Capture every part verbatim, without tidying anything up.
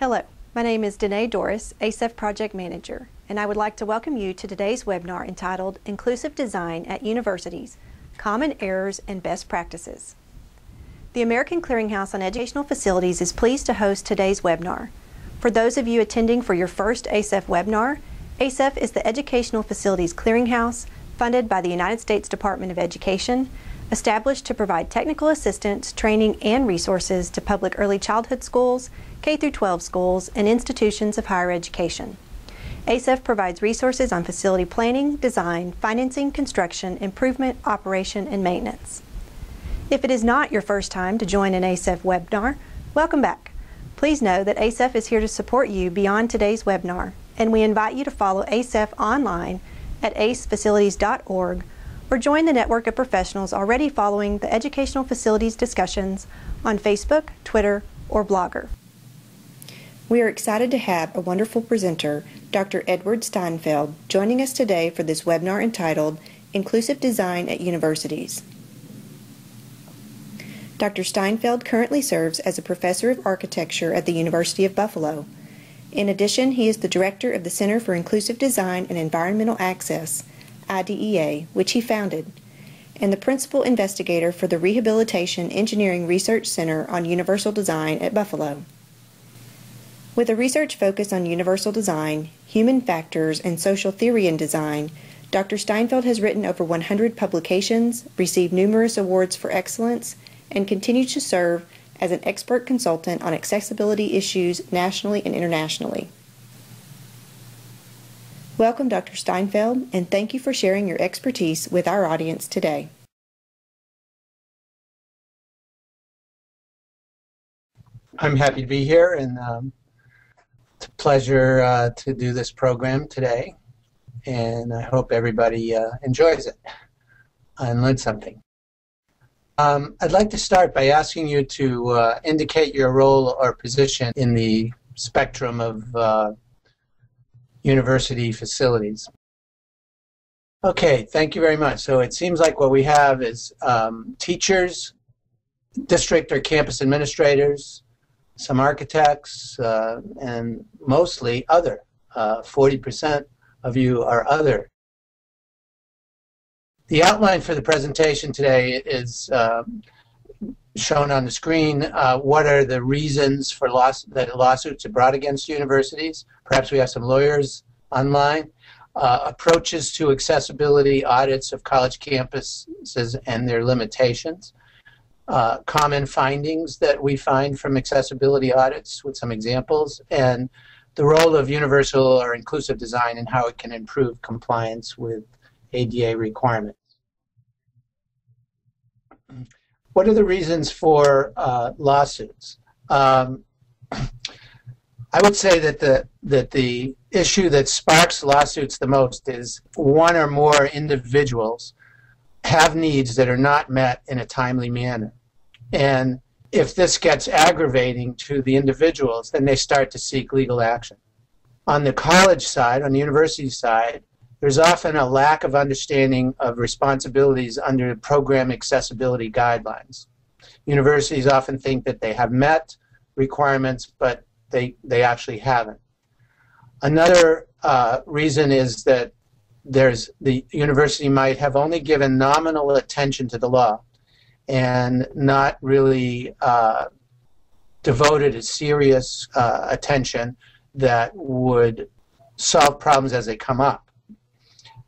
Hello, my name is Danae Doris, A C E F Project Manager, and I would like to welcome you to today's webinar entitled Inclusive Design at Universities, Common Errors and Best Practices. The American Clearinghouse on Educational Facilities is pleased to host today's webinar. For those of you attending for your first A C E F webinar, A C E F is the Educational Facilities Clearinghouse funded by the United States Department of Education, established to provide technical assistance, training, and resources to public early childhood schools, K through twelve schools, and institutions of higher education. A C E F provides resources on facility planning, design, financing, construction, improvement, operation, and maintenance. If it is not your first time to join an A C E F webinar, welcome back. Please know that A C E F is here to support you beyond today's webinar, and we invite you to follow A C E F online at ace facilities dot org or join the network of professionals already following the educational facilities discussions on Facebook, Twitter, or Blogger. We are excited to have a wonderful presenter, Doctor Edward Steinfeld, joining us today for this webinar entitled Inclusive Design at Universities. Doctor Steinfeld currently serves as a professor of architecture at the University of Buffalo. In addition, he is the director of the Center for Inclusive Design and Environmental Access, I D E A, which he founded, and the principal investigator for the Rehabilitation Engineering Research Center on Universal Design at Buffalo. With a research focus on universal design, human factors, and social theory in design, Doctor Steinfeld has written over one hundred publications, received numerous awards for excellence, and continues to serve as an expert consultant on accessibility issues nationally and internationally. Welcome, Doctor Steinfeld, and thank you for sharing your expertise with our audience today. I'm happy to be here, and um It's a pleasure uh, to do this program today, and I hope everybody uh, enjoys it and learns something. Um, I'd like to start by asking you to uh, indicate your role or position in the spectrum of uh, university facilities. Okay, thank you very much. So it seems like what we have is um, teachers, district or campus administrators, some architects, uh, and mostly other. Uh, forty percent of you are other. The outline for the presentation today is uh, shown on the screen. Uh, what are the reasons for loss that lawsuits are brought against universities? Perhaps we have some lawyers online. Uh, approaches to accessibility audits of college campuses and their limitations. Uh, common findings that we find from accessibility audits with some examples, and the role of universal or inclusive design and how it can improve compliance with A D A requirements. What are the reasons for uh, lawsuits? Um, I would say that the, that the issue that sparks lawsuits the most is one or more individuals have needs that are not met in a timely manner. And if this gets aggravating to the individuals, then they start to seek legal action. On the college side, on the university side, there's often a lack of understanding of responsibilities under program accessibility guidelines. Universities often think that they have met requirements, but they, they actually haven't. Another uh, reason is that there's the university might have only given nominal attention to the law and not really uh, devoted a serious uh, attention that would solve problems as they come up,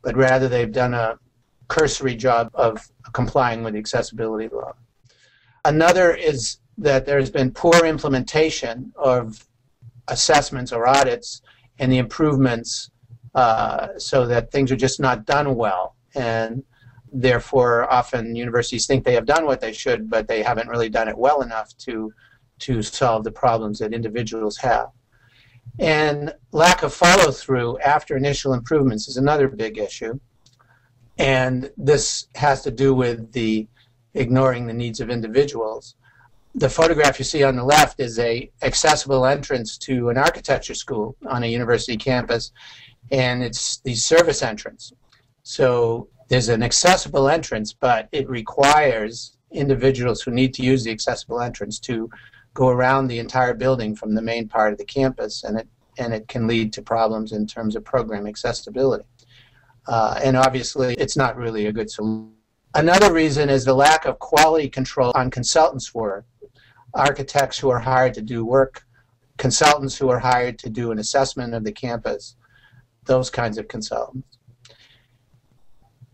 but rather they've done a cursory job of complying with the accessibility law. Another is that there's been poor implementation of assessments or audits and the improvements, uh, so that things are just not done well, and therefore often universities think they have done what they should, but they haven't really done it well enough to to solve the problems that individuals have. And lack of follow-through after initial improvements is another big issue, and this has to do with the ignoring the needs of individuals. The photograph you see on the left is a accessible entrance to an architecture school on a university campus, and it's the service entrance. So there's an accessible entrance, but it requires individuals who need to use the accessible entrance to go around the entire building from the main part of the campus, and it and it can lead to problems in terms of program accessibility. Uh, and obviously, it's not really a good solution. Another reason is the lack of quality control on consultants' work. Architects who are hired to do work, consultants who are hired to do an assessment of the campus, those kinds of consultants.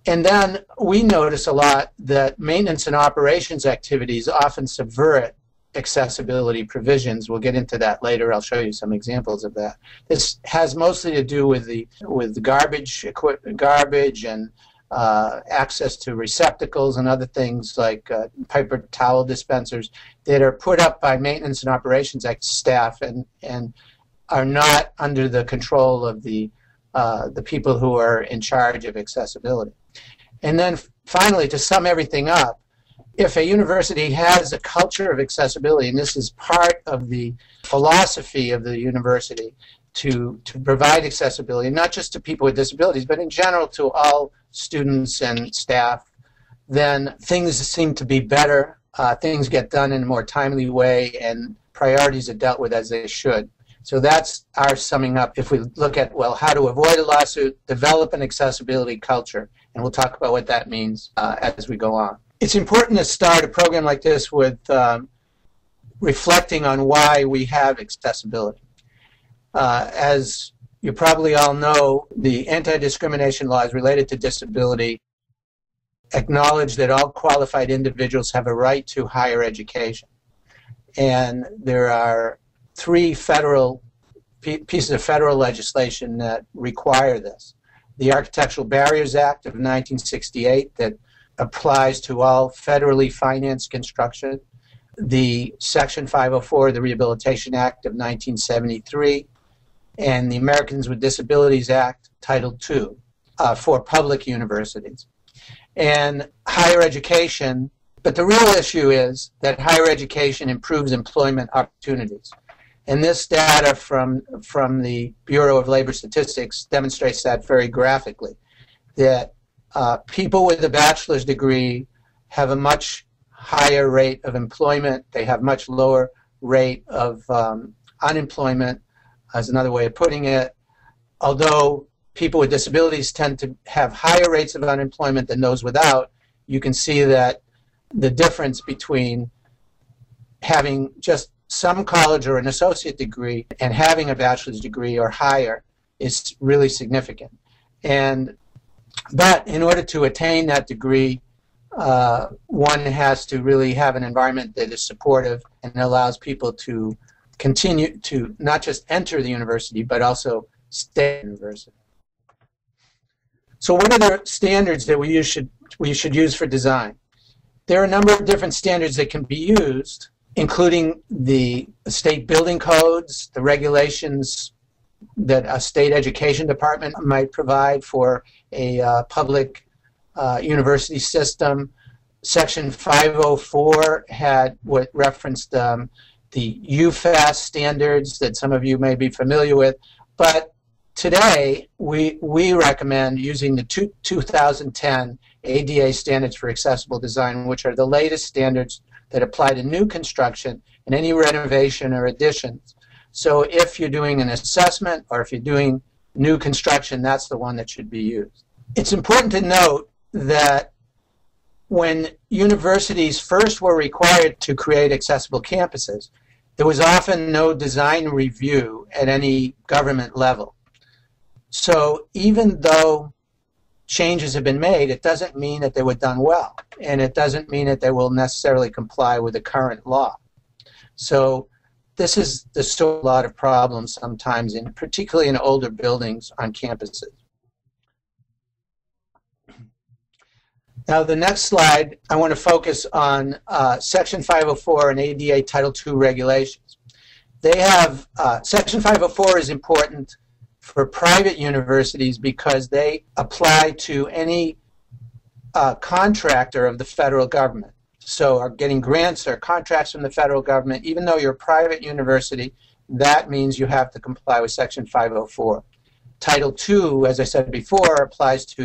And then we notice a lot that maintenance and operations activities often subvert accessibility provisions. We'll get into that later. I'll show you some examples of that. This has mostly to do with the with the garbage equipment, garbage and uh, access to receptacles and other things like uh, paper towel dispensers that are put up by maintenance and operations staff and and are not under the control of the uh, the people who are in charge of accessibility. And then finally, to sum everything up, if a university has a culture of accessibility, and this is part of the philosophy of the university to, to provide accessibility, not just to people with disabilities, but in general to all students and staff, then things seem to be better, uh, things get done in a more timely way, and priorities are dealt with as they should. So that's our summing up. If we look at, well, how to avoid a lawsuit, develop an accessibility culture, and we'll talk about what that means uh, as we go on. It's important to start a program like this with um, reflecting on why we have accessibility. Uh, as you probably all know, the anti-discrimination laws related to disability acknowledge that all qualified individuals have a right to higher education. And there are three federal pieces of federal legislation that require this. The Architectural Barriers Act of nineteen sixty-eight that applies to all federally financed construction, the Section five oh four, the Rehabilitation Act of nineteen seventy-three, and the Americans with Disabilities Act, Title two, uh, for public universities. And higher education, but the real issue is that higher education improves employment opportunities. And this data from, from the Bureau of Labor Statistics demonstrates that very graphically, that Uh, people with a bachelor's degree have a much higher rate of employment. They have much lower rate of um, unemployment, as another way of putting it, although people with disabilities tend to have higher rates of unemployment than those without. You can see that the difference between having just some college or an associate degree and having a bachelor's degree or higher is really significant. And but in order to attain that degree, uh, one has to really have an environment that is supportive and allows people to continue to not just enter the university, but also stay at the university. So what are the standards that we use should, we should use for design? There are a number of different standards that can be used, including the state building codes, the regulations that a state education department might provide for a uh, public uh, university system. Section five oh four had what referenced um, the U FAS standards that some of you may be familiar with, but today we, we recommend using the two thousand ten A D A standards for accessible design, which are the latest standards that apply to new construction and any renovation or additions. So if you're doing an assessment or if you're doing new construction, that's the one that should be used. It's important to note that when universities first were required to create accessible campuses, there was often no design review at any government level. So even though changes have been made, it doesn't mean that they were done well, and it doesn't mean that they will necessarily comply with the current law. So this is the sort of lot of problems sometimes, in, particularly in older buildings on campuses. Now the next slide, I want to focus on uh, Section five oh four and A D A Title two regulations. They have, uh, Section five oh four is important for private universities because they apply to any uh, contractor of the federal government. So are getting grants or contracts from the federal government, even though you're a private university, that means you have to comply with Section five oh four. Title two, as I said before, applies to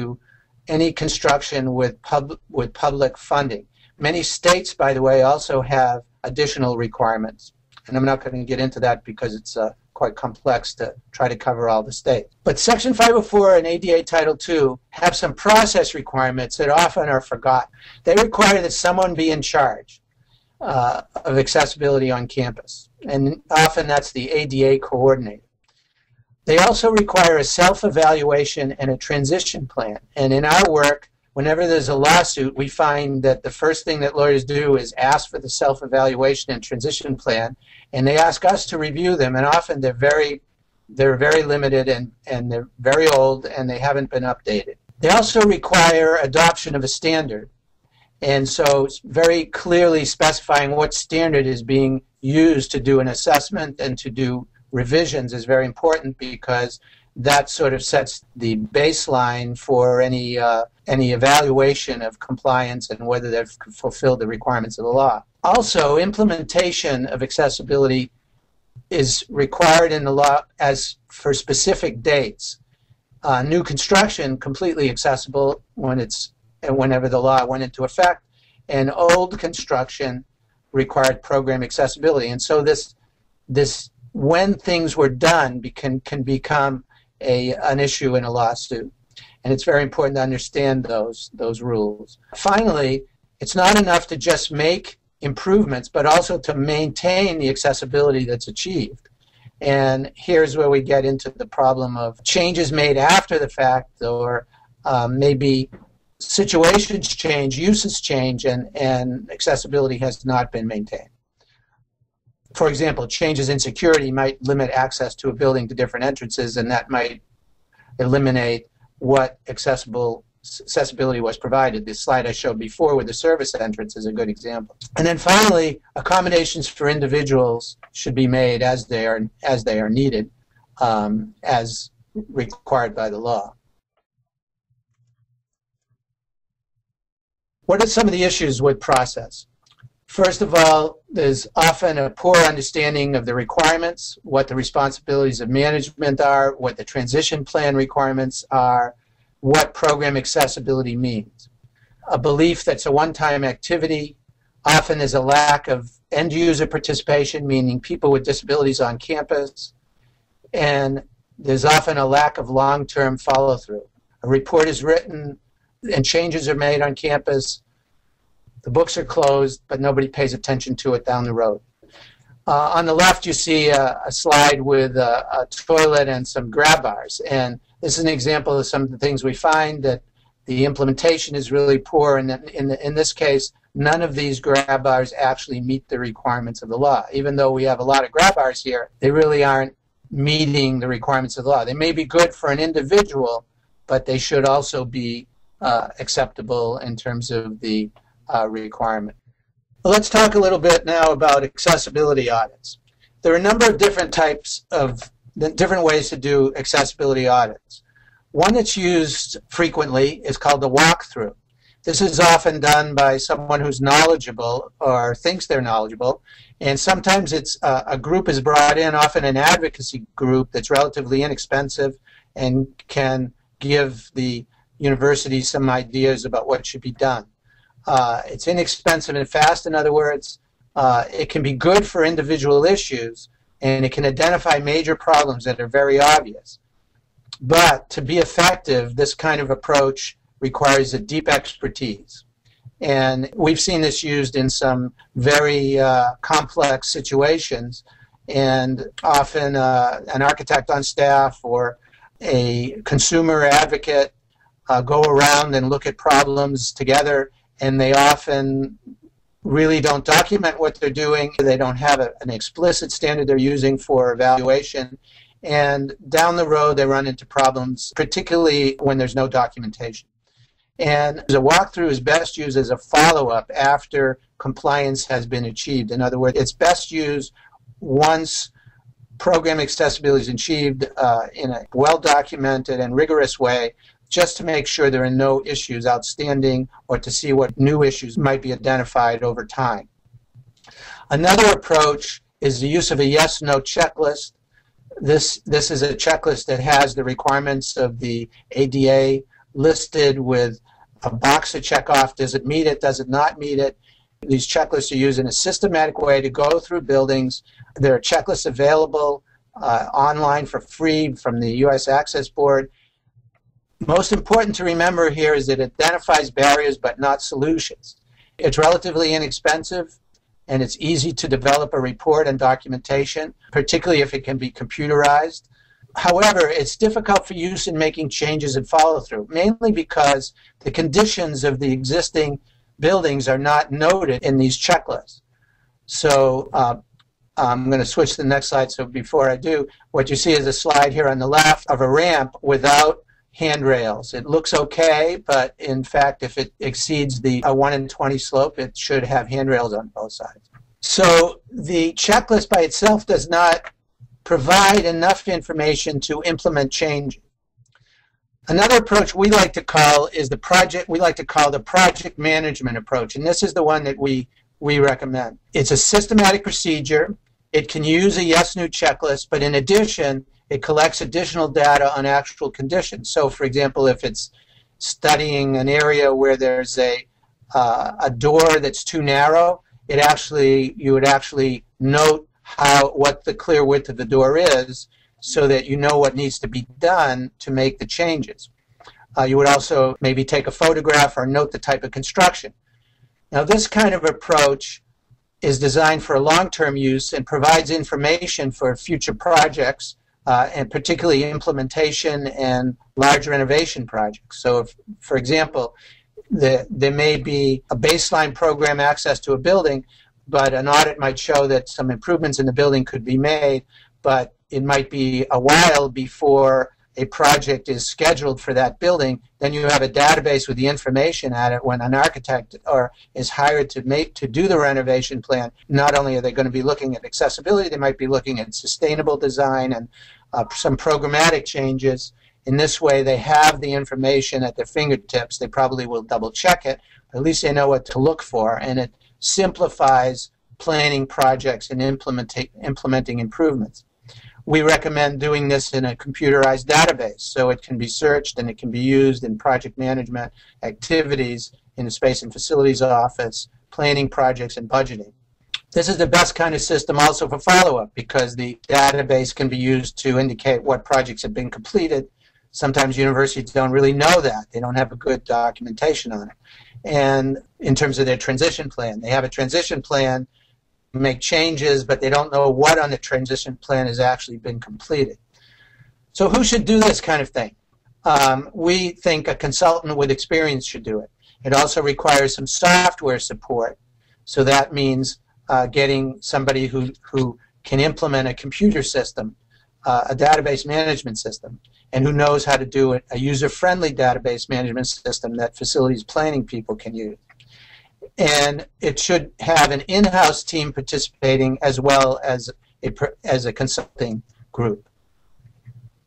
any construction with, pub with public funding. Many states, by the way, also have additional requirements and I'm not going to get into that because it's uh, quite complex to try to cover all the state. But Section five oh four and A D A Title two have some process requirements that often are forgotten. They require that someone be in charge uh, of accessibility on campus, and often that's the A D A coordinator. They also require a self-evaluation and a transition plan, and in our work, whenever there's a lawsuit, we find that the first thing that lawyers do is ask for the self-evaluation and transition plan, and they ask us to review them, and often they're very, they're very limited and, and they're very old and they haven't been updated. They also require adoption of a standard, and so very clearly specifying what standard is being used to do an assessment and to do revisions is very important, because that sort of sets the baseline for any uh, any evaluation of compliance and whether they've fulfilled the requirements of the law. Also, implementation of accessibility is required in the law as for specific dates. Uh, new construction completely accessible when it's whenever the law went into effect, and old construction required program accessibility. And so this this when things were done be, can can become A, an issue in a lawsuit, and it's very important to understand those those rules. Finally, it's not enough to just make improvements, but also to maintain the accessibility that's achieved. And here's where we get into the problem of changes made after the fact, or um, maybe situations change, uses change, and, and accessibility has not been maintained. For example, changes in security might limit access to a building to different entrances, and that might eliminate what accessible accessibility was provided. The slide I showed before with the service entrance is a good example. And then finally, accommodations for individuals should be made as they are, as they are needed, um, as required by the law. What are some of the issues with process? First of all, there's often a poor understanding of the requirements, what the responsibilities of management are, what the transition plan requirements are, what program accessibility means. A belief that's a one-time activity. Often there's a lack of end-user participation, meaning people with disabilities on campus, and there's often a lack of long-term follow-through. A report is written and changes are made on campus. The books are closed, but nobody pays attention to it down the road. Uh, on the left, you see a, a slide with a, a toilet and some grab bars. And this is an example of some of the things we find, that the implementation is really poor. And in, the, in this case, none of these grab bars actually meet the requirements of the law. Even though we have a lot of grab bars here, they really aren't meeting the requirements of the law. They may be good for an individual, but they should also be uh, acceptable in terms of the Uh, requirement. Well, let's talk a little bit now about accessibility audits. There are a number of different types of different ways to do accessibility audits. One that's used frequently is called the walkthrough. This is often done by someone who's knowledgeable or thinks they're knowledgeable, and sometimes it's uh, a group is brought in, often an advocacy group that's relatively inexpensive and can give the university some ideas about what should be done. Uh, it's inexpensive and fast, in other words. Uh, it can be good for individual issues, and it can identify major problems that are very obvious. But to be effective, this kind of approach requires a deep expertise. And we've seen this used in some very uh, complex situations, and often uh, an architect on staff or a consumer advocate uh, go around and look at problems together, and they often really don't document what they're doing. They don't have a, an explicit standard they're using for evaluation, and down the road they run into problems, particularly when there's no documentation. And the walkthrough is best used as a follow-up after compliance has been achieved. In other words, it's best used once program accessibility is achieved uh, in a well-documented and rigorous way, just to make sure there are no issues outstanding or to see what new issues might be identified over time. Another approach is the use of a yes-no checklist. This, this is a checklist that has the requirements of the A D A listed with a box to check off. Does it meet it? Does it not meet it? These checklists are used in a systematic way to go through buildings. There are checklists available uh, online for free from the U S Access Board. Most important to remember here is that it identifies barriers but not solutions. It's relatively inexpensive, and it's easy to develop a report and documentation, particularly if it can be computerized. However, it's difficult for use in making changes and follow-through, mainly because the conditions of the existing buildings are not noted in these checklists. So uh, I'm going to switch to the next slide. So before I do, what you see is a slide here on the left of a ramp without handrails. It looks okay, but in fact, if it exceeds the a one in twenty slope, it should have handrails on both sides. So the checklist by itself does not provide enough information to implement change. Another approach we like to call is the project we like to call the project management approach, and this is the one that we we recommend. It's a systematic procedure. It can use a yes no checklist, but in addition, it collects additional data on actual conditions. So, for example, if it's studying an area where there's a uh, a door that's too narrow, it actually you would actually note how what the clear width of the door is, so that you know what needs to be done to make the changes. Uh, you would also maybe take a photograph or note the type of construction. Now, this kind of approach is designed for long-term use and provides information for future projects. Uh, and particularly implementation and large renovation projects. So, if, for example, the, there may be a baseline program access to a building, but an audit might show that some improvements in the building could be made, but it might be a while before a project is scheduled for that building. Then you have a database with the information at it when an architect or is hired to make to do the renovation plan. Not only are they going to be looking at accessibility, they might be looking at sustainable design and uh, some programmatic changes. In this way, they have the information at their fingertips. They probably will double check it, but at least they know what to look for, and it simplifies planning projects and implementing implementing improvements. We recommend doing this in a computerized database, so it can be searched and it can be used in project management activities in the Space and Facilities Office, planning projects, and budgeting. This is the best kind of system also for follow-up, because the database can be used to indicate what projects have been completed. Sometimes universities don't really know that. They don't have a good documentation on it. And in terms of their transition plan, they have a transition plan, make changes, but they don't know what on the transition plan has actually been completed. So who should do this kind of thing? Um, we think a consultant with experience should do it. It also requires some software support, so that means uh, getting somebody who, who can implement a computer system, uh, a database management system, and who knows how to do it, a user-friendly database management system that facilities planning people can use. And it should have an in-house team participating as well as a, as a consulting group.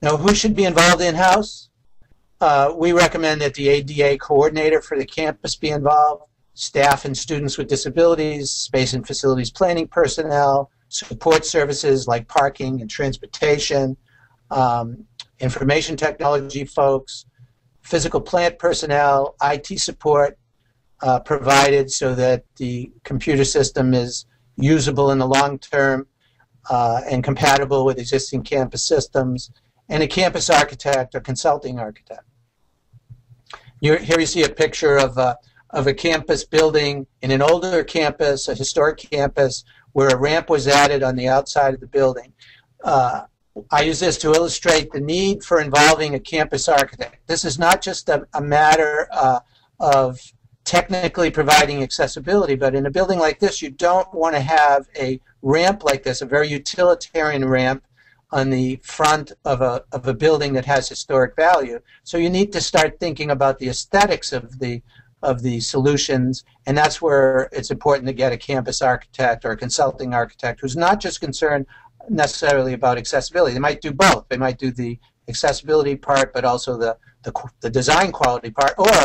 Now, who should be involved in-house? Uh, we recommend that the A D A coordinator for the campus be involved, staff and students with disabilities, space and facilities planning personnel, support services like parking and transportation, um, information technology folks, physical plant personnel, I T support, Uh, provided so that the computer system is usable in the long term uh, and compatible with existing campus systems, and a campus architect or consulting architect. You're, here you see a picture of a, of a campus building in an older campus, a historic campus, where a ramp was added on the outside of the building. Uh, I use this to illustrate the need for involving a campus architect. This is not just a, a matter uh, of technically providing accessibility, but in a building like this, you don't want to have a ramp like this, a very utilitarian ramp on the front of a, of a building that has historic value. So you need to start thinking about the aesthetics of the, of the solutions, and that's where it's important to get a campus architect or a consulting architect who's not just concerned necessarily about accessibility. They might do both. They might do the accessibility part, but also the, the, the design quality part, or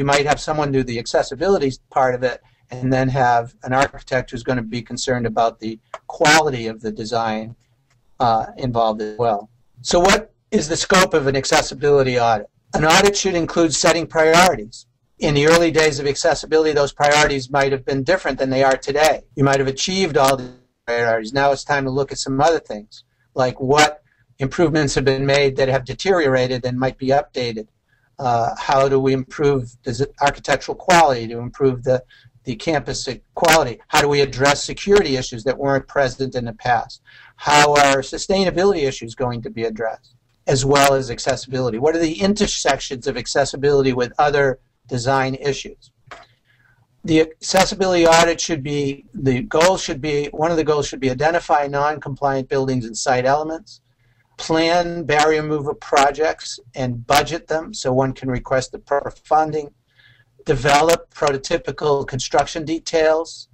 you might have someone do the accessibility part of it and then have an architect who's going to be concerned about the quality of the design uh, involved as well. So what is the scope of an accessibility audit? An audit should include setting priorities. In the early days of accessibility, those priorities might have been different than they are today. You might have achieved all the priorities. Now it's time to look at some other things, like what improvements have been made that have deteriorated and might be updated. Uh, how do we improve architectural quality to improve the, the campus quality? How do we address security issues that weren't present in the past? How are sustainability issues going to be addressed, as well as accessibility? What are the intersections of accessibility with other design issues? The accessibility audit should be, the goal should be, one of the goals should be identify non-compliant buildings and site elements, plan barrier removal projects and budget them so one can request the proper funding, develop prototypical construction details.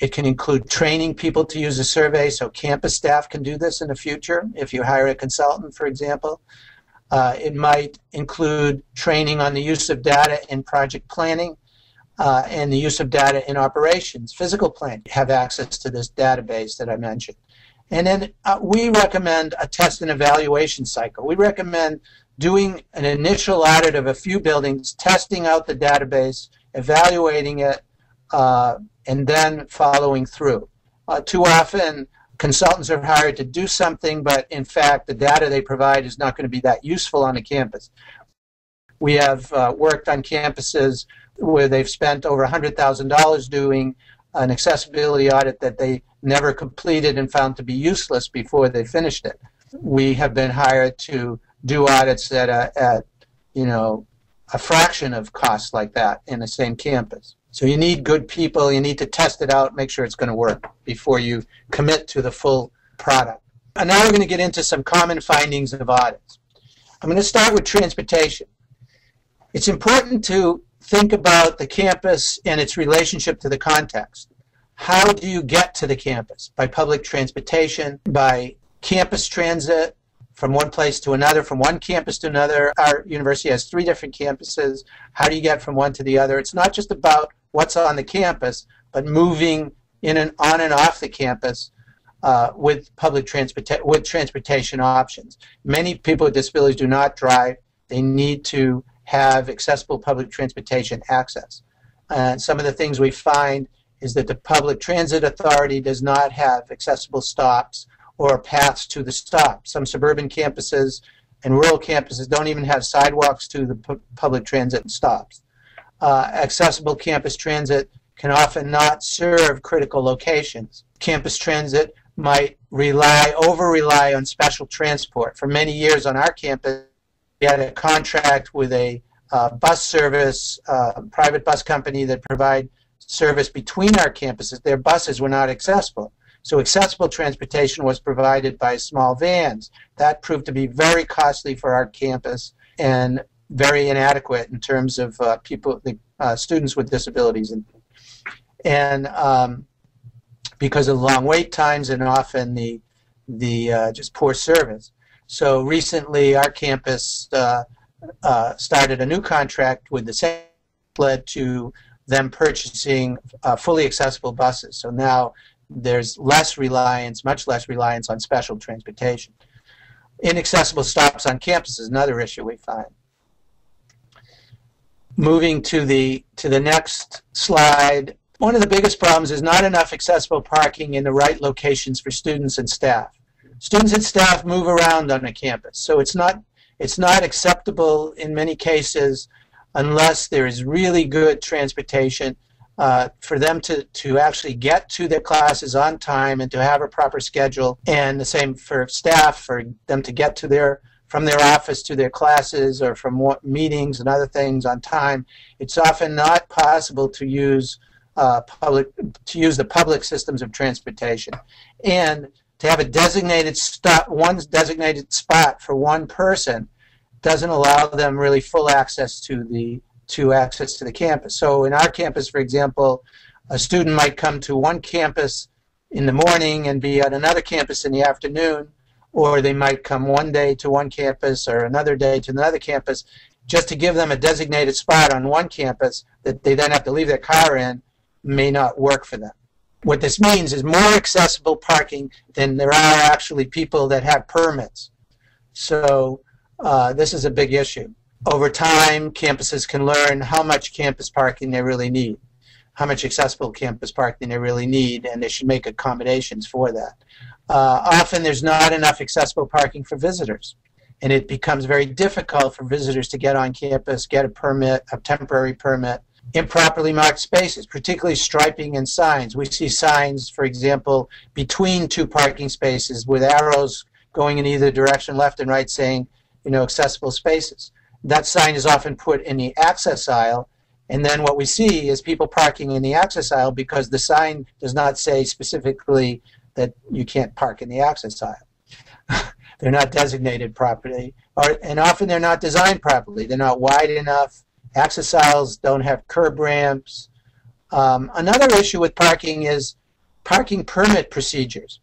It can include training people to use a survey so campus staff can do this in the future if you hire a consultant, for example. Uh, it might include training on the use of data in project planning uh, and the use of data in operations, physical plan. Have access to this database that I mentioned. And then uh, we recommend a test and evaluation cycle. We recommend doing an initial audit of a few buildings, testing out the database, evaluating it, uh, and then following through. Uh, too often, consultants are hired to do something, but in fact, the data they provide is not going to be that useful on a campus. We have uh, worked on campuses where they've spent over one hundred thousand dollars doing an accessibility audit that they never completed and found to be useless before they finished it. We have been hired to do audits at, a, at you know, a fraction of costs like that in the same campus. So you need good people, you need to test it out, make sure it's going to work before you commit to the full product. And now we're going to get into some common findings of audits. I'm going to start with transportation. It's important to think about the campus and its relationship to the context. How do you get to the campus? By public transportation, by campus transit, from one place to another, from one campus to another. Our university has three different campuses. How do you get from one to the other? It's not just about what's on the campus, but moving in and on and off the campus uh, with public transporta- with transportation options. Many people with disabilities do not drive. They need to have accessible public transportation access. And uh, some of the things we find is that the public transit authority does not have accessible stops or paths to the stop. Some suburban campuses and rural campuses don't even have sidewalks to the pu public transit stops. Uh, accessible campus transit can often not serve critical locations. Campus transit might rely, over-rely on special transport. For many years on our campus, we had a contract with a uh, bus service, uh, private bus company that provide service between our campuses. Their buses were not accessible. So accessible transportation was provided by small vans. That proved to be very costly for our campus and very inadequate in terms of uh, people, the uh, students with disabilities, and, and um, because of long wait times and often the the uh, just poor service. So recently, our campus uh, uh, started a new contract with the same, led to them purchasing uh, fully accessible buses. So now there's less reliance, much less reliance on special transportation. Inaccessible stops on campus is another issue we find. Moving to the, to the next slide, one of the biggest problems is not enough accessible parking in the right locations for students and staff. Students and staff move around on a campus, so it's not, it's not acceptable in many cases unless there is really good transportation Uh, for them to, to actually get to their classes on time and to have a proper schedule, and the same for staff, for them to get to their, from their office to their classes or from meetings and other things on time. It's often not possible to use uh, public, to use the public systems of transportation. And to have a designated stop, one designated spot for one person doesn't allow them really full access to the to access to the campus. So in our campus, for example, a student might come to one campus in the morning and be at another campus in the afternoon, or they might come one day to one campus or another day to another campus, just to give them a designated spot on one campus that they then have to leave their car in may not work for them. What this means is more accessible parking than there are actually people that have permits. So uh, this is a big issue. Over time, campuses can learn how much campus parking they really need, how much accessible campus parking they really need, and they should make accommodations for that. Uh, often there's not enough accessible parking for visitors, and it becomes very difficult for visitors to get on campus, get a permit, a temporary permit. Improperly marked spaces, particularly striping and signs. We see signs, for example, between two parking spaces with arrows going in either direction, left and right, saying, you know, accessible spaces. That sign is often put in the access aisle, and then what we see is people parking in the access aisle because the sign does not say specifically that you can't park in the access aisle. They're not designated properly, or, and often they're not designed properly. They're not wide enough. Access aisles don't have curb ramps. Um, another issue with parking is parking permit procedures.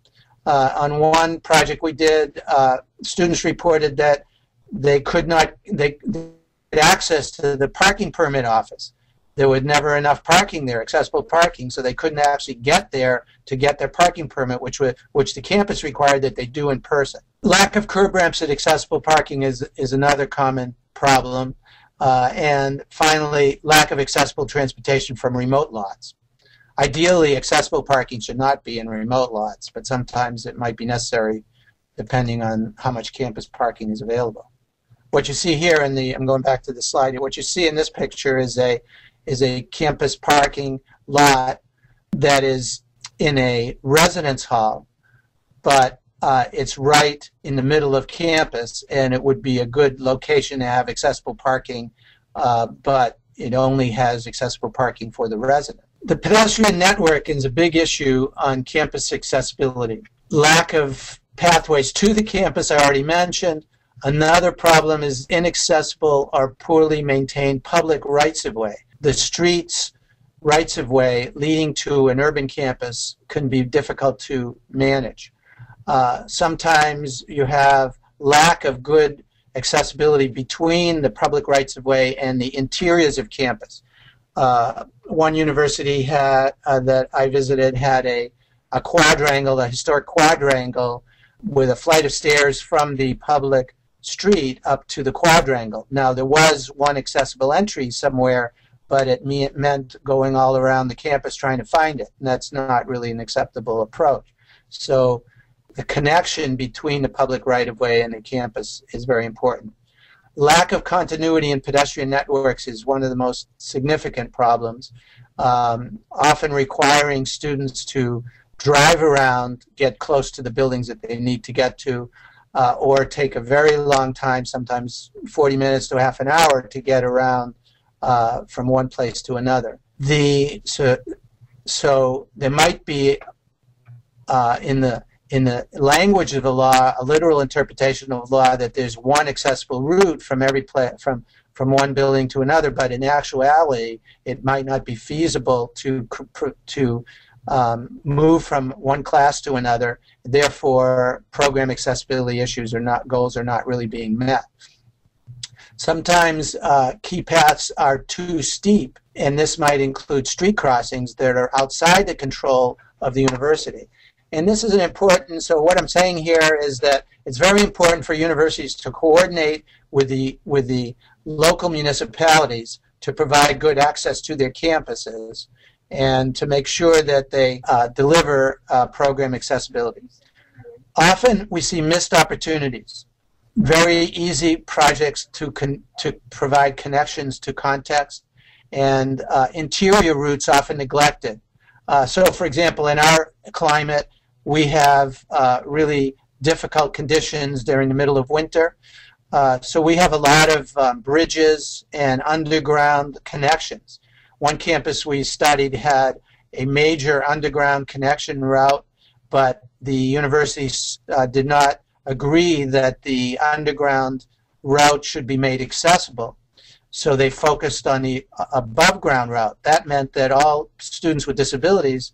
Uh, on one project we did, uh, students reported that they could not they, they had access to the parking permit office. There was never enough parking there, accessible parking, so they couldn't actually get there to get their parking permit, which was, which the campus required that they do in person. Lack of curb ramps at accessible parking is, is another common problem. Uh, and finally, lack of accessible transportation from remote lots. Ideally, accessible parking should not be in remote lots, but sometimes it might be necessary depending on how much campus parking is available. What you see here in the, I'm going back to the slide, what you see in this picture is a, is a campus parking lot that is in a residence hall, but Uh, it's right in the middle of campus, and it would be a good location to have accessible parking, uh, but it only has accessible parking for the resident. The pedestrian network is a big issue on campus accessibility. Lack of pathways to the campus I already mentioned. Another problem is inaccessible or poorly maintained public rights-of-way. The streets rights-of-way leading to an urban campus can be difficult to manage. Uh, sometimes you have lack of good accessibility between the public rights-of-way and the interiors of campus. Uh, one university had, uh, that I visited had a, a quadrangle, a historic quadrangle, with a flight of stairs from the public street up to the quadrangle. Now, there was one accessible entry somewhere, but it, me it meant going all around the campus trying to find it, and that's not really an acceptable approach. So the connection between the public right-of-way and the campus is very important. Lack of continuity in pedestrian networks is one of the most significant problems, um, often requiring students to drive around, get close to the buildings that they need to get to, uh, or take a very long time, sometimes forty minutes to half an hour, to get around uh, from one place to another. The, so, so there might be uh, in the in the language of the law, a literal interpretation of the law that there's one accessible route from every pla from from one building to another, but in actuality, it might not be feasible to to um, move from one class to another. Therefore, program accessibility issues are not goals are not really being met. Sometimes uh, key paths are too steep, and this might include street crossings that are outside the control of the university. And this is an important, so what I'm saying here is that it's very important for universities to coordinate with the, with the local municipalities to provide good access to their campuses and to make sure that they uh, deliver uh, program accessibility. Often we see missed opportunities, very easy projects to, con to provide connections to context, and uh, interior routes often neglected. Uh, so, for example, in our climate, we have uh, really difficult conditions during the middle of winter. Uh, so we have a lot of um, bridges and underground connections. One campus we studied had a major underground connection route, but the university uh, did not agree that the underground route should be made accessible. So they focused on the above-ground route. That meant that all students with disabilities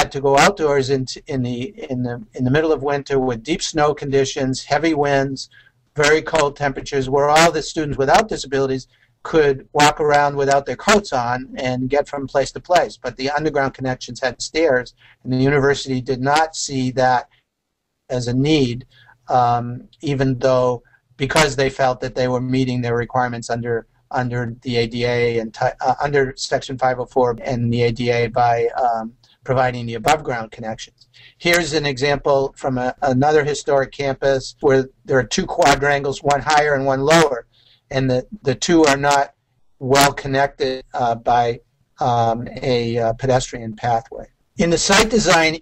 had to go outdoors in, in, the, in, the, in the middle of winter with deep snow conditions, heavy winds, very cold temperatures, where all the students without disabilities could walk around without their coats on and get from place to place. But the underground connections had stairs, and the university did not see that as a need, um, even though because they felt that they were meeting their requirements under under the A D A and uh, under Section five oh four and the A D A by um, providing the above-ground connections. Here's an example from a, another historic campus where there are two quadrangles, one higher and one lower, and the, the two are not well connected uh, by um, a uh, pedestrian pathway. In the site design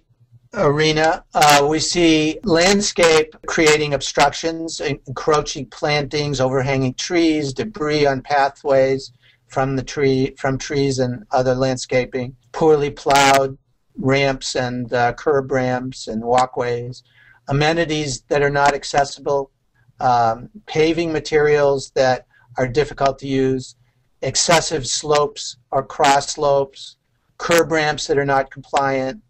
arena, uh, we see landscape creating obstructions, encroaching plantings, overhanging trees, debris on pathways from the tree, from trees and other landscaping, poorly plowed ramps and uh, curb ramps and walkways, amenities that are not accessible, um, paving materials that are difficult to use, excessive slopes or cross slopes, curb ramps that are not compliant,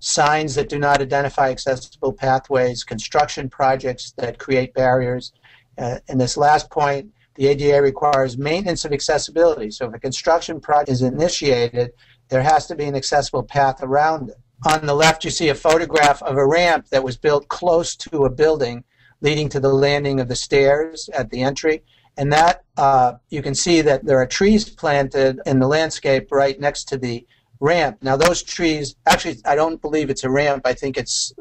signs that do not identify accessible pathways, construction projects that create barriers. Uh, and this last point, the A D A requires maintenance of accessibility. So if a construction project is initiated, there has to be an accessible path around it. On the left, you see a photograph of a ramp that was built close to a building leading to the landing of the stairs at the entry. And that, uh, you can see that there are trees planted in the landscape right next to the ramp. Now those trees, actually I don't believe it's a ramp, I think it's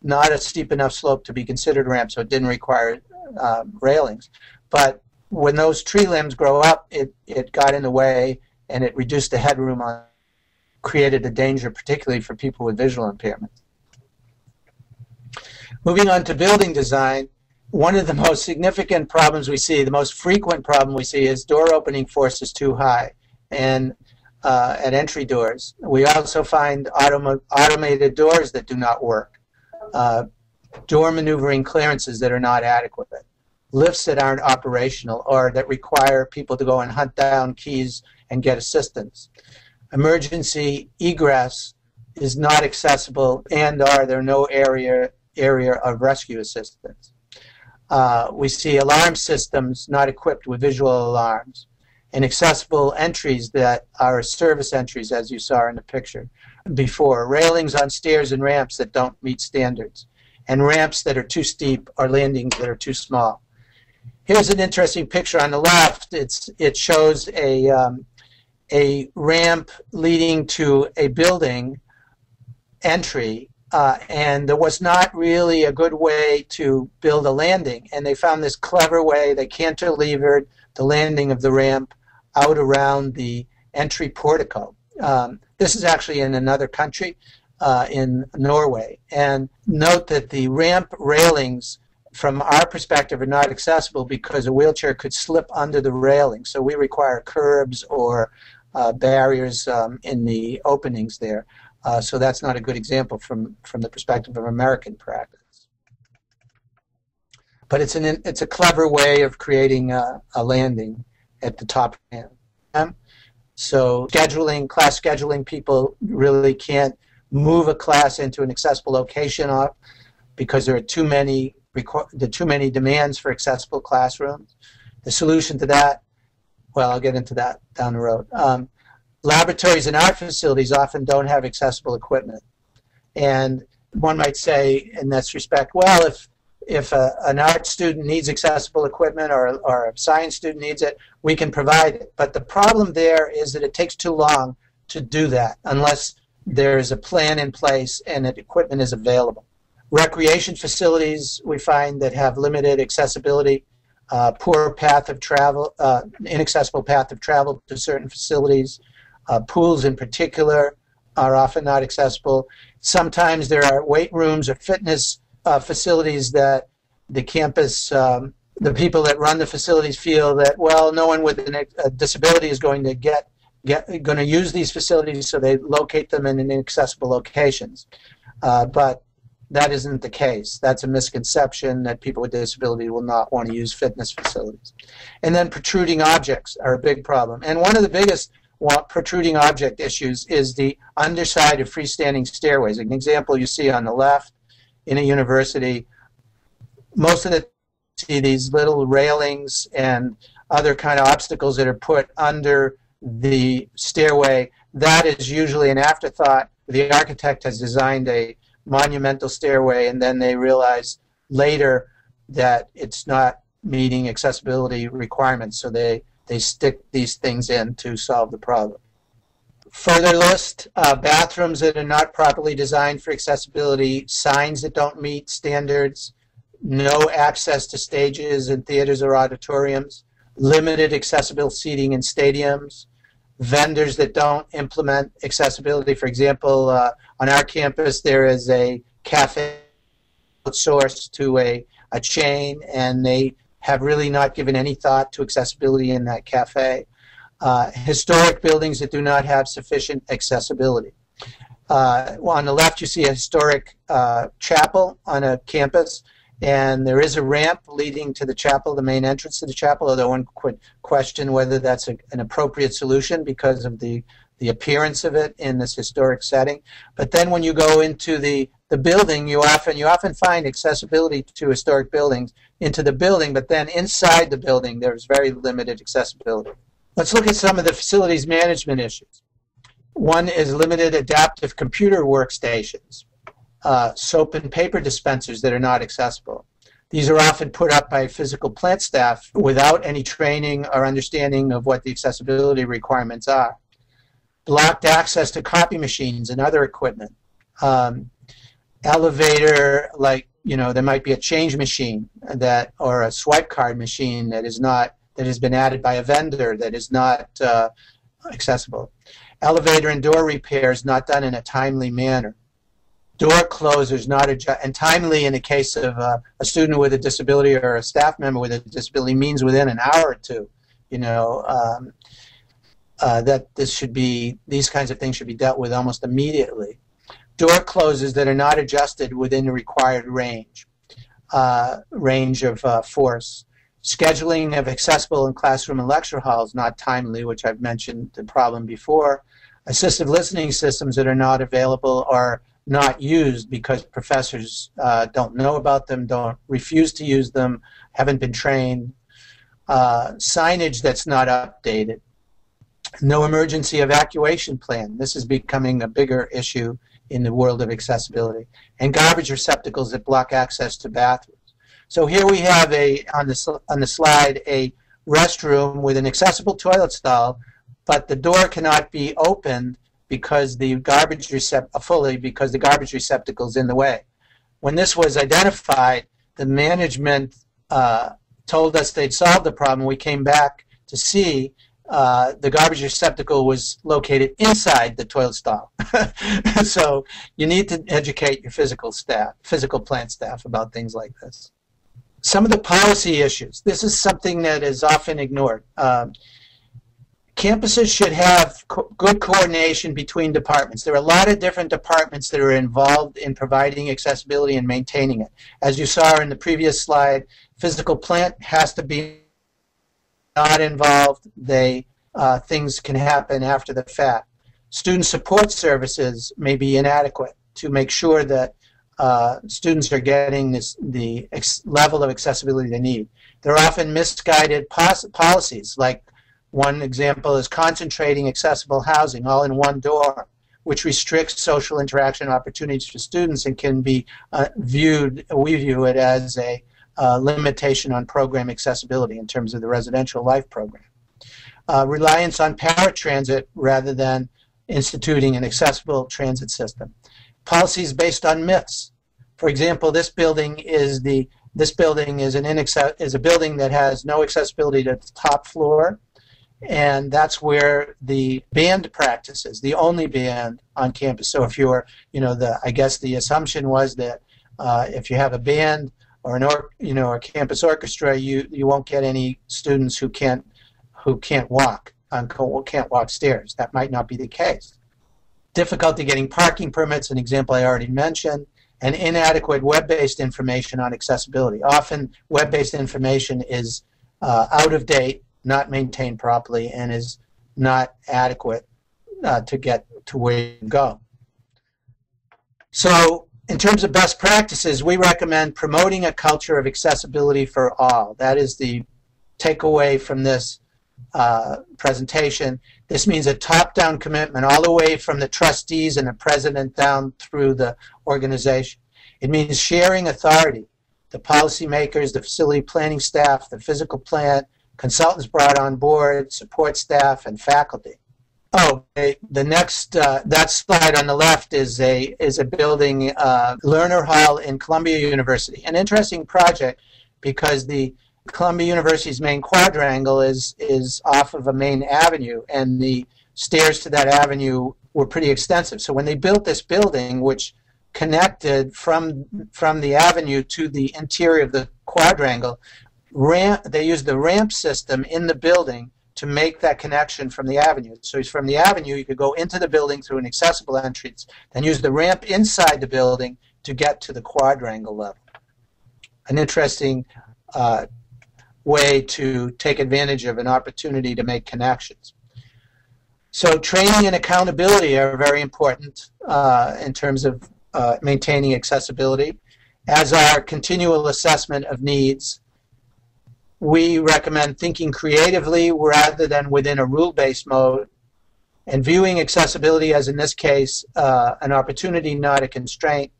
not a steep enough slope to be considered a ramp, so it didn't require uh, railings. But when those tree limbs grow up, it, it got in the way and it reduced the headroom, on, created a danger particularly for people with visual impairment. Moving on to building design, one of the most significant problems we see, the most frequent problem we see, is door opening force is too high and Uh, at entry doors. We also find autom automated doors that do not work, uh, door maneuvering clearances that are not adequate, lifts that aren't operational or that require people to go and hunt down keys and get assistance. Emergency egress is not accessible and are there no area, area of rescue assistance. Uh, we see alarm systems not equipped with visual alarms, and accessible entries that are service entries, as you saw in the picture before. Railings on stairs and ramps that don't meet standards, and ramps that are too steep or landings that are too small. Here's an interesting picture on the left. It's, it shows a, um, a ramp leading to a building entry, uh, and there was not really a good way to build a landing, and they found this clever way. They cantilevered the landing of the ramp out around the entry portico. Um, this is actually in another country, uh, in Norway. And note that the ramp railings, from our perspective, are not accessible because a wheelchair could slip under the railing. So we require curbs or uh, barriers um, in the openings there. Uh, so that's not a good example from, from the perspective of American practice. But it's, an, it's a clever way of creating a, a landing at the top end. So scheduling, class scheduling, people really can't move a class into an accessible location off because there are too many, there are too many demands for accessible classrooms. The solution to that, well, I'll get into that down the road. Um, laboratories and art facilities often don't have accessible equipment. And one might say in this respect, well, if If a, an art student needs accessible equipment or, or a science student needs it, we can provide it. But the problem there is that it takes too long to do that unless there is a plan in place and that equipment is available. Recreation facilities, we find, that have limited accessibility, uh, poor path of travel, uh, inaccessible path of travel to certain facilities. Uh, pools in particular are often not accessible. Sometimes there are weight rooms or fitness Uh, facilities that the campus, um, the people that run the facilities feel that, well, no one with an, a disability is going to get, get going to use these facilities, so they locate them in inaccessible locations. Uh, but that isn't the case. That's a misconception that people with disability will not want to use fitness facilities. And then protruding objects are a big problem. And one of the biggest protruding object issues is the underside of freestanding stairways. An example you see on the left, in a university, most of the time you see these little railings and other kind of obstacles that are put under the stairway. That is usually an afterthought. The architect has designed a monumental stairway and then they realize later that it's not meeting accessibility requirements, so they, they stick these things in to solve the problem. Further list, uh, bathrooms that are not properly designed for accessibility, signs that don't meet standards, no access to stages in theaters or auditoriums, limited accessible seating in stadiums, vendors that don't implement accessibility. For example, uh, on our campus there is a cafe outsourced to a, a chain, and they have really not given any thought to accessibility in that cafe. Uh, historic buildings that do not have sufficient accessibility. Uh, on the left you see a historic uh, chapel on a campus, and there is a ramp leading to the chapel, the main entrance to the chapel, although one could question whether that's a, an appropriate solution because of the, the appearance of it in this historic setting. But then when you go into the, the building, you often, you often find accessibility to historic buildings into the building, but then inside the building there's very limited accessibility. Let's look at some of the facilities management issues. One is limited adaptive computer workstations. Uh, soap and paper dispensers that are not accessible. These are often put up by physical plant staff without any training or understanding of what the accessibility requirements are. Blocked access to copy machines and other equipment. Um, elevator, like, you know, there might be a change machine that, or a swipe card machine that is not, that has been added by a vendor that is not uh, accessible. Elevator and door repairs not done in a timely manner. Door closers not adjust, and timely in the case of uh, a student with a disability or a staff member with a disability means within an hour or two. You know, um, uh, that this should be, these kinds of things should be dealt with almost immediately. Door closers that are not adjusted within the required range, uh, range of uh, force. Scheduling of accessible in classroom and lecture halls not timely, which I've mentioned the problem before. Assistive listening systems that are not available or not used because professors uh, don't know about them, don't refuse to use them, haven't been trained. Uh, signage that's not updated. No emergency evacuation plan. This is becoming a bigger issue in the world of accessibility. And garbage receptacles that block access to bathrooms. So here we have a on the on the slide a restroom with an accessible toilet stall, but the door cannot be opened because the garbage recept fully because the garbage receptacle is in the way. When this was identified, the management uh, told us they'd solved the problem. We came back to see uh, the garbage receptacle was located inside the toilet stall. So you need to educate your physical staff, physical plant staff, about things like this. Some of the policy issues. This is something that is often ignored. Um, Campuses should have co good coordination between departments. There are a lot of different departments that are involved in providing accessibility and maintaining it. As you saw in the previous slide, physical plant has to be not involved. They, uh, things can happen after the fact. Student support services may be inadequate to make sure that uh, students are getting this, the ex level of accessibility they need. There are often misguided policies, like one example is concentrating accessible housing all in one door, which restricts social interaction opportunities for students and can be uh, viewed, we view it as a uh, limitation on program accessibility in terms of the residential life program. Uh, reliance on paratransit rather than instituting an accessible transit system. Policies based on myths. For example, this building is the this building is an inaccess is a building that has no accessibility to the top floor. And that's where the band practices, the only band on campus. So if you're, you know, the I guess the assumption was that uh, if you have a band or an or, you know, a campus orchestra, you you won't get any students who can't who can't walk on can't walk stairs. That might not be the case. Difficulty getting parking permits, an example I already mentioned, and inadequate web-based information on accessibility. Often web-based information is uh, out of date, not maintained properly, and is not adequate uh, to get to where you go. So in terms of best practices, we recommend promoting a culture of accessibility for all. That is the takeaway from this uh, presentation. This means a top-down commitment all the way from the trustees and the president down through the organization. It means sharing authority. the policymakers, the facility planning staff, the physical plant, consultants brought on board, support staff, and faculty. Oh, the next, uh, that slide on the left is a, is a building, uh, Lerner Hall in Columbia University. An interesting project because the Columbia University's main quadrangle is, is off of a main avenue, and the stairs to that avenue were pretty extensive. So when they built this building, which connected from, from the avenue to the interior of the quadrangle, ramp, they used the ramp system in the building to make that connection from the avenue. So from the avenue, you could go into the building through an accessible entrance, then use the ramp inside the building to get to the quadrangle level. An interesting uh, way to take advantage of an opportunity to make connections. So training and accountability are very important uh, in terms of uh, maintaining accessibility, as are continual assessment of needs. We recommend thinking creatively rather than within a rule-based mode, and viewing accessibility as, in this case, uh, an opportunity, not a constraint,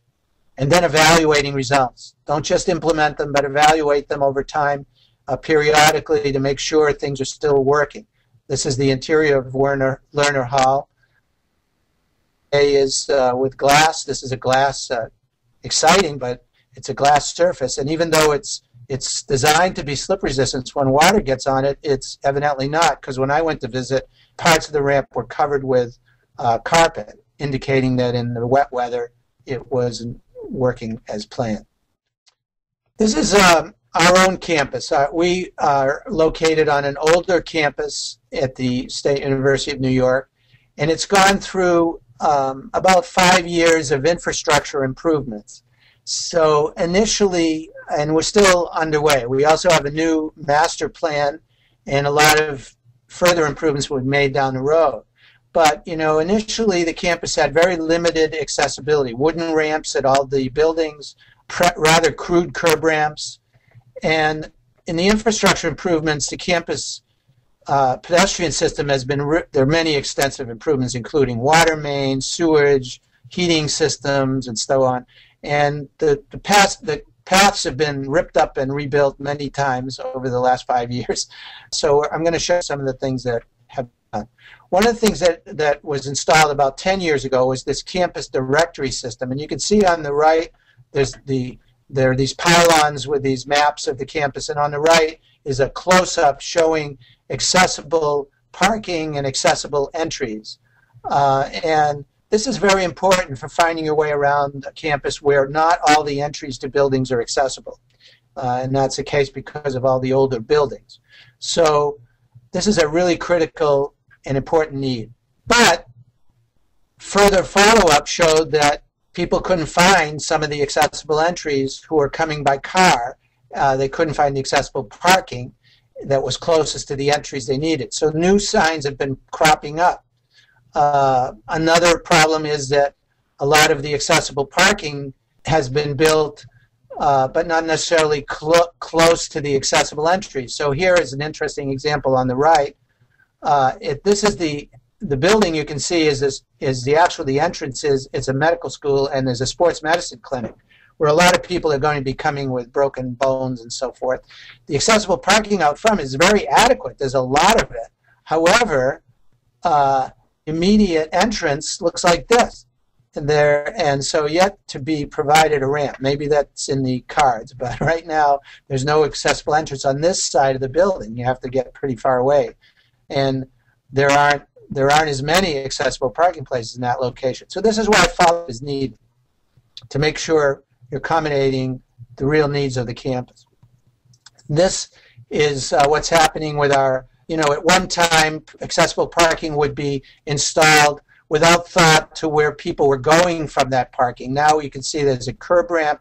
and then evaluating results. Don't just implement them, but evaluate them over time uh, periodically to make sure things are still working. This is the interior of Lerner, Lerner Hall. A is uh, with glass. This is a glass, uh, exciting, but it's a glass surface, and even though it's It's designed to be slip resistance, when water gets on it, it's evidently not, because when I went to visit, parts of the ramp were covered with uh, carpet, indicating that in the wet weather it wasn't working as planned. This is um, our own campus. Uh, we are located on an older campus at the State University of New York, and it's gone through um, about five years of infrastructure improvements. So initially, and we're still underway, we also have a new master plan, and a lot of further improvements will be made down the road. But, you know, initially the campus had very limited accessibility, wooden ramps at all the buildings, rather crude curb ramps. And in the infrastructure improvements, the campus uh, pedestrian system has been, there are many extensive improvements, including water mains, sewage, heating systems, and so on. And the, the past, the paths have been ripped up and rebuilt many times over the last five years. So I'm going to show you some of the things that have been done. One of the things that, that was installed about ten years ago was this campus directory system. And you can see on the right, there's the, there are these pylons with these maps of the campus. And on the right is a close-up showing accessible parking and accessible entries. Uh, and This is very important for finding your way around a campus where not all the entries to buildings are accessible. Uh, and that's the case because of all the older buildings. So this is a really critical and important need. But further follow-up showed that people couldn't find some of the accessible entries who were coming by car. Uh, they couldn't find the accessible parking that was closest to the entries they needed. So new signs have been cropping up. Uh, another problem is that a lot of the accessible parking has been built, uh, but not necessarily cl- close to the accessible entry. So here is an interesting example on the right. Uh, if this is the the building, you can see is this is the actual the entrance is it's a medical school, and there's a sports medicine clinic where a lot of people are going to be coming with broken bones and so forth. The accessible parking out front is very adequate. There's a lot of it. However, uh, immediate entrance looks like this, and there, and so yet to be provided a ramp. Maybe that's in the cards, but right now there's no accessible entrance on this side of the building. You have to get pretty far away, and there aren't there aren't as many accessible parking places in that location. So this is why follow-up is needed to make sure you're accommodating the real needs of the campus. This is uh, what's happening with our. You know, at one time, accessible parking would be installed without thought to where people were going from that parking. Now you can see there's a curb ramp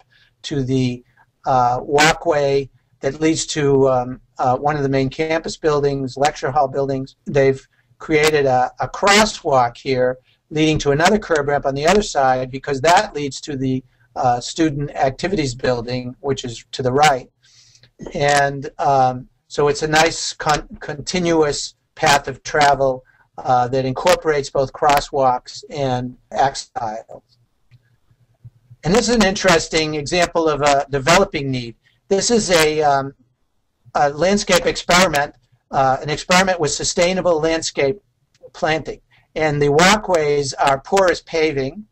to the uh, walkway that leads to um, uh, one of the main campus buildings, lecture hall buildings. They've created a, a crosswalk here leading to another curb ramp on the other side, because that leads to the uh, student activities building, which is to the right. And um, So it's a nice con continuous path of travel uh, that incorporates both crosswalks and access aisles. And this is an interesting example of a developing need. This is a, um, a landscape experiment, uh, an experiment with sustainable landscape planting. And the walkways are porous paving.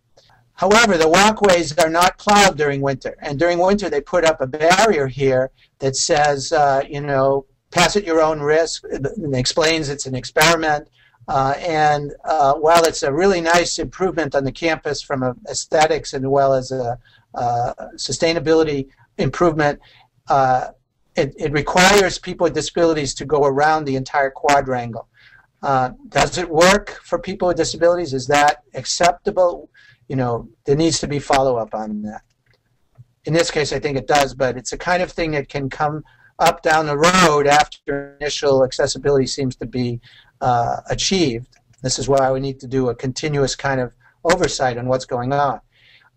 However, the walkways are not plowed during winter. And during winter, they put up a barrier here that says, uh, you know, pass at your own risk, and explains it's an experiment. Uh, and uh, while it's a really nice improvement on the campus from a aesthetics as well as a uh, sustainability improvement, uh, it, it requires people with disabilities to go around the entire quadrangle. Uh, does it work for people with disabilities? Is that acceptable? You know, there needs to be follow-up on that. In this case, I think it does, but it's the kind of thing that can come up down the road after initial accessibility seems to be uh, achieved. This is why we need to do a continuous kind of oversight on what's going on.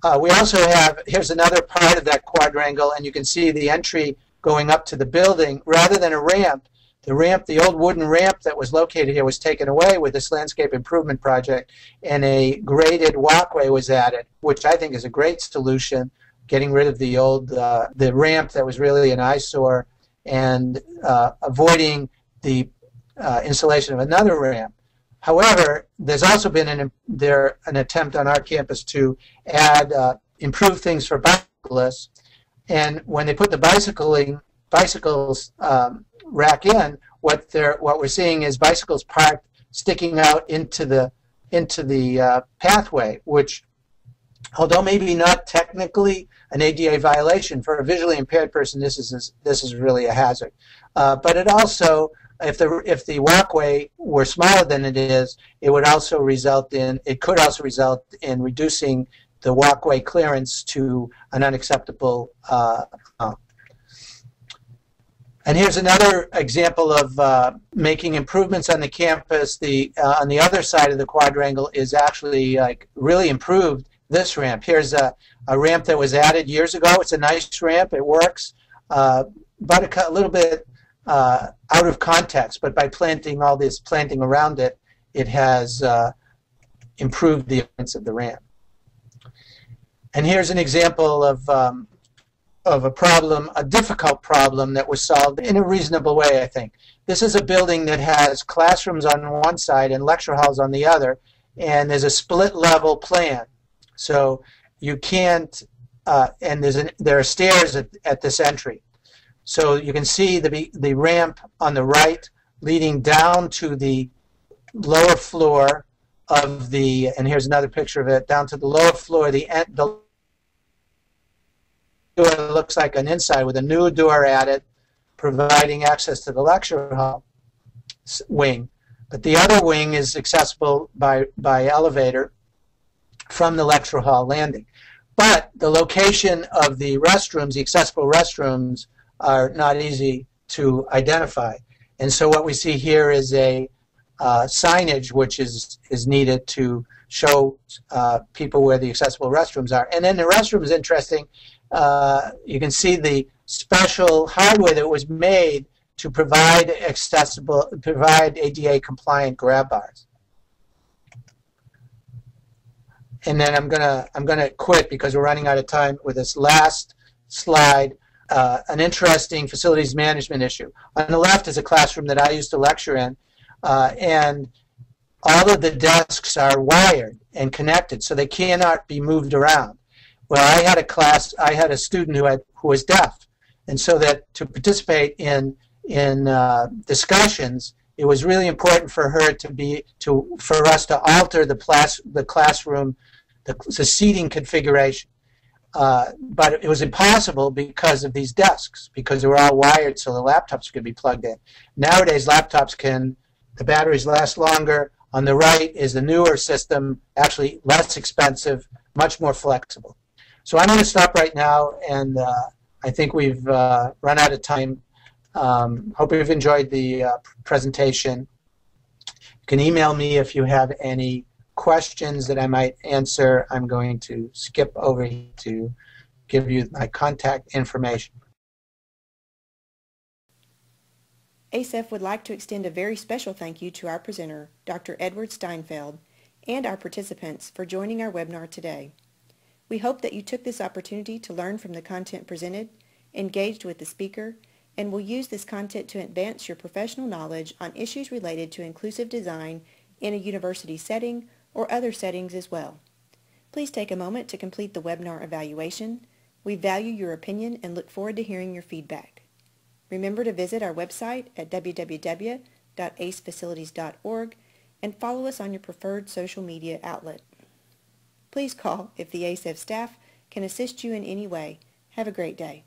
Uh, we also have, here's another part of that quadrangle, and you can see the entry going up to the building. Rather than a ramp, the ramp, the old wooden ramp that was located here was taken away with this landscape improvement project, and a graded walkway was added, which I think is a great solution, getting rid of the old uh, the ramp that was really an eyesore, and uh, avoiding the uh, installation of another ramp. However, there's also been an, there, an attempt on our campus to add, uh, improve things for bicyclists. And when they put the bicycling, bicycles um, rack in, what, they're, what we're seeing is bicycles parked sticking out into the, into the uh, pathway, which, although maybe not technically an A D A violation, for a visually impaired person, this is this is really a hazard. Uh, but it also, if the if the walkway were smaller than it is, it would also result in it could also result in reducing the walkway clearance to an unacceptable uh, amount. And here's another example of uh, making improvements on the campus. The uh, on the other side of the quadrangle is actually like really improved. This ramp. Here's a, a ramp that was added years ago. It's a nice ramp. It works, uh, but a, a little bit uh, out of context. But by planting all this planting around it, it has uh, improved the appearance of the ramp. And here's an example of, um, of a problem, a difficult problem that was solved in a reasonable way, I think. This is a building that has classrooms on one side and lecture halls on the other, and there's a split level plan. So you can't, uh, and there's an, there are stairs at, at this entry. So you can see the, the ramp on the right leading down to the lower floor of the, and here's another picture of it, down to the lower floor. The, the door looks like an inside with a new door added, providing access to the lecture hall wing. But the other wing is accessible by, by elevator from the lecture hall landing. But the location of the restrooms, the accessible restrooms, are not easy to identify. And so what we see here is a uh, signage which is, is needed to show uh, people where the accessible restrooms are. And then the restroom is interesting. Uh, you can see the special hardware that was made to provide accessible, provide A D A compliant grab bars. And then I'm gonna I'm gonna quit because we're running out of time with this last slide. Uh, an interesting facilities management issue. On the left is a classroom that I used to lecture in, uh, and all of the desks are wired and connected, so they cannot be moved around. Well, I had a class, I had a student who had who was deaf, and so that to participate in in uh, discussions, it was really important for her to be to for us to alter the class the classroom. The, the seating configuration, uh, but it was impossible because of these desks, because they were all wired, so the laptops could be plugged in. Nowadays, laptops can, the batteries last longer. On the right is the newer system, actually less expensive, much more flexible. So I'm going to stop right now, and uh, I think we've uh, run out of time. Um, hope you've enjoyed the uh, presentation. You can email me if you have any questions that I might answer. I'm going to skip over here to give you my contact information. A C E F would like to extend a very special thank you to our presenter, Doctor Edward Steinfeld, and our participants for joining our webinar today. We hope that you took this opportunity to learn from the content presented engaged with the speaker, and will use this content to advance your professional knowledge on issues related to inclusive design in a university setting or other settings as well. Please take a moment to complete the webinar evaluation. We value your opinion and look forward to hearing your feedback. Remember to visit our website at w w w dot ace facilities dot org and follow us on your preferred social media outlet. Please call if the A C E F staff can assist you in any way. Have a great day.